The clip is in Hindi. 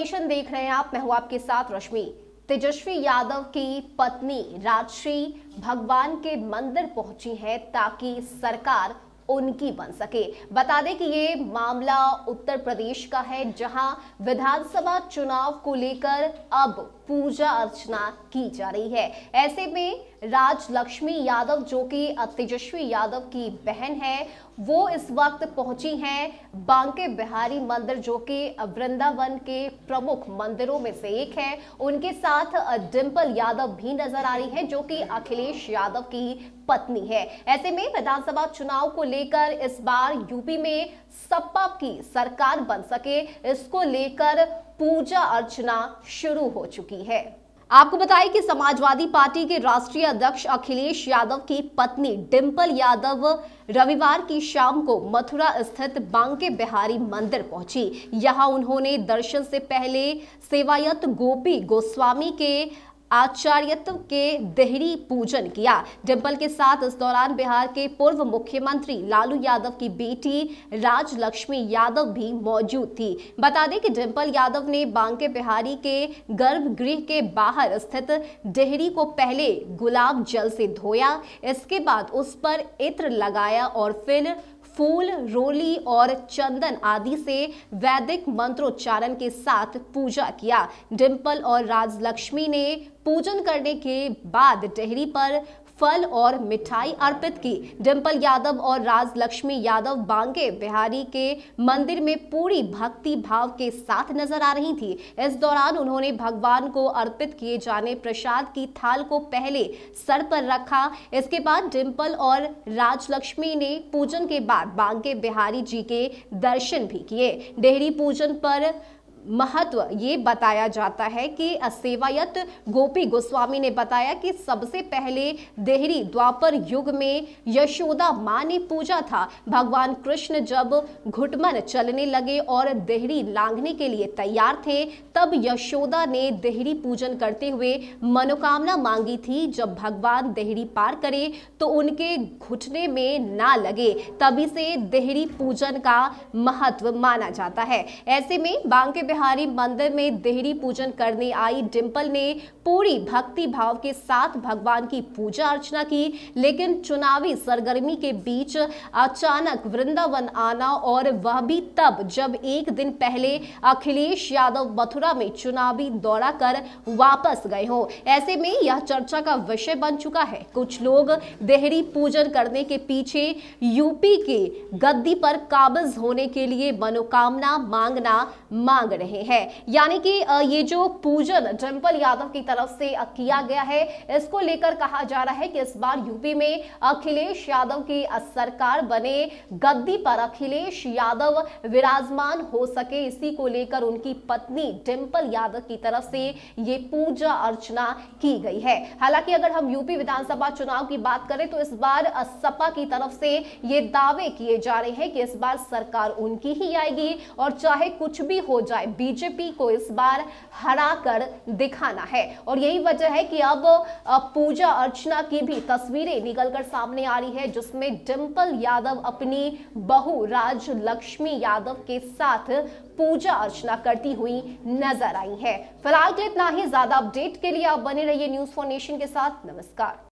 नेशन देख रहे हैं आप, मैं हूं आपके साथ रश्मि। तेजस्वी यादव की पत्नी राजश्री भगवान के मंदिर पहुंची हैं ताकि सरकार उनकी बन सके। बता दें कि ये मामला उत्तर प्रदेश का है, जहां विधानसभा चुनाव को लेकर अब पूजा अर्चना की जा रही है। ऐसे में राजलक्ष्मी यादव, जो कि तेजस्वी यादव की बहन है, वो इस वक्त पहुंची हैं बांके बिहारी मंदिर, जो कि वृंदावन के प्रमुख मंदिरों में से एक है। उनके साथ डिम्पल यादव भी नजर आ रही हैं, जो कि अखिलेश यादव की पत्नी है। ऐसे में विधानसभा चुनाव को लेकर इस बार यूपी में सपा की सरकार बन सके, इसको लेकर पूजा अर्चना शुरू हो चुकी है। आपको बताएं कि समाजवादी पार्टी के राष्ट्रीय अध्यक्ष अखिलेश यादव की पत्नी डिम्पल यादव रविवार की शाम को मथुरा स्थित बांके बिहारी मंदिर पहुंची। यहां उन्होंने दर्शन से पहले सेवायत गोपी गोस्वामी के आचार्यत्व के देहरी पूजन किया। डिम्पल के साथ इस दौरान बिहार के पूर्व मुख्यमंत्री लालू यादव की बेटी राजलक्ष्मी यादव भी मौजूद थी। बता दें कि डिम्पल यादव ने बांके बिहारी के गर्भगृह के बाहर स्थित देहरी को पहले गुलाब जल से धोया, इसके बाद उस पर इत्र लगाया और फिर फूल, रोली और चंदन आदि से वैदिक मंत्रोच्चारण के साथ पूजा किया। डिम्पल और राजलक्ष्मी ने पूजन करने के बाद डेहरी पर फल और मिठाई अर्पित की। डिम्पल यादव और राजलक्ष्मी यादव बांके बिहारी के मंदिर में पूरी भक्ति भाव के साथ नजर आ रही थी। इस दौरान उन्होंने भगवान को अर्पित किए जाने प्रसाद की थाल को पहले सर पर रखा। इसके बाद डिम्पल और राजलक्ष्मी ने पूजन के बाद बांके बिहारी जी के दर्शन भी किए। डेहरी पूजन पर महत्व ये बताया जाता है कि सेवायत गोपी गोस्वामी ने बताया कि सबसे पहले देहरी द्वापर युग में यशोदा मां ने पूजा था। भगवान कृष्ण जब घुटमन चलने लगे और देहरी लांघने के लिए तैयार थे, तब यशोदा ने देहरी पूजन करते हुए मनोकामना मांगी थी। जब भगवान देहरी पार करे तो उनके घुटने में ना लगे, तभी से देहरी पूजन का महत्व माना जाता है। ऐसे में बांके बिहारी मंदिर में देहरी पूजन करने आई डिम्पल ने पूरी भक्ति भाव के साथ भगवान की पूजा अर्चना की, लेकिन चुनावी सरगर्मी के बीच अचानक वृंदावन आना, और वह भी तब जब एक दिन पहले अखिलेश यादव मथुरा में चुनावी दौरा कर वापस गए हों। ऐसे में यह चर्चा का विषय बन चुका है। कुछ लोग देहरी पूजन करने के पीछे यूपी के गद्दी पर काबिज होने के लिए मनोकामना मांग रहे हैं, यानी कि ये जो पूजन डिम्पल यादव की तरफ से किया गया है, इसको लेकर कहा जा रहा है कि इस बार यूपी में अखिलेश यादव की सरकार बने, गद्दी पर अखिलेश यादव विराजमान हो सके, इसी को लेकर उनकी पत्नी डिम्पल यादव की तरफ से ये पूजा अर्चना की गई है। हालांकि अगर हम यूपी विधानसभा चुनाव की बात करें तो इस बार सपा की तरफ से ये दावे किए जा रहे हैं कि इस बार सरकार उनकी ही आएगी और चाहे कुछ भी हो जाए, बीजेपी को इस बार हरा कर दिखाना है। और यही वजह है कि अब पूजा अर्चना की भी तस्वीरें निकलकर सामने आ रही है, जिसमें डिम्पल यादव अपनी बहू राजलक्ष्मी यादव के साथ पूजा अर्चना करती हुई नजर आई है। फिलहाल इतना ही। ज्यादा अपडेट के लिए आप बने रहिए न्यूज़ फॉर नेशन के साथ। नमस्कार।